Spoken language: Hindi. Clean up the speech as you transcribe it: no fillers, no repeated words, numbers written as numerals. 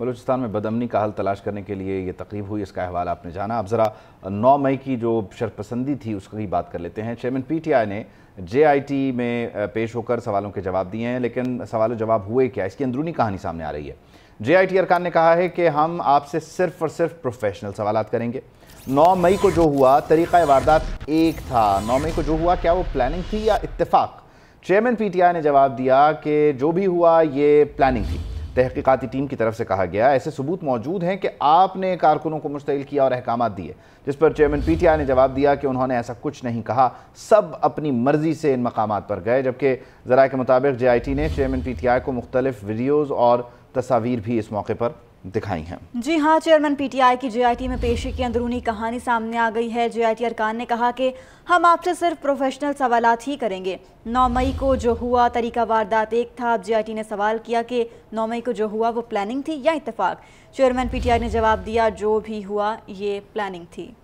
बलूचिस्तान में बदअमनी का हल तलाश करने के लिए ये तकरीब हुई, इसका अहवाल आपने जाना। अब ज़रा 9 मई की जो शरपसंदी थी उसकी बात कर लेते हैं। चेयरमैन पीटीआई ने JIT में पेश होकर सवालों के जवाब दिए हैं, लेकिन सवालों जवाब हुए क्या, इसकी अंदरूनी कहानी सामने आ रही है। JIT अरकान ने कहा है कि हम आपसे सिर्फ और सिर्फ प्रोफेशनल सवालात करेंगे। 9 मई को जो हुआ तरीक़ा वारदात एक था। 9 मई को जो हुआ क्या वो प्लानिंग थी या इत्तेफाक? चेयरमैन पीटीआई ने जवाब दिया कि जो भी हुआ ये प्लानिंग थी। तहकीकाती टीम की तरफ से कहा गया ऐसे सबूत मौजूद हैं कि आपने कारकुनों को मुस्तैल किया और अहकाम दिए, जिस पर चेयरमैन पीटीआई ने जवाब दिया कि उन्होंने ऐसा कुछ नहीं कहा, सब अपनी मर्जी से इन मकामात पर गए। जबकि ज़राए के मुताबिक JIT ने चेयरमैन पीटीआई को मुख्तलिफ वीडियोज़ और तस्वीर भी इस मौके पर दिखाई हैं। जी हाँ, चेयरमैन पीटीआई की JIT में पेशी की अंदरूनी कहानी सामने आ गई है। JIT अरकान ने कहा कि हम आपसे सिर्फ प्रोफेशनल सवालात ही करेंगे। 9 मई को जो हुआ तरीका वारदात एक था। अब JIT ने सवाल किया कि 9 मई को जो हुआ वो प्लानिंग थी या इत्तेफाक? चेयरमैन पीटीआई ने जवाब दिया जो भी हुआ ये प्लानिंग थी।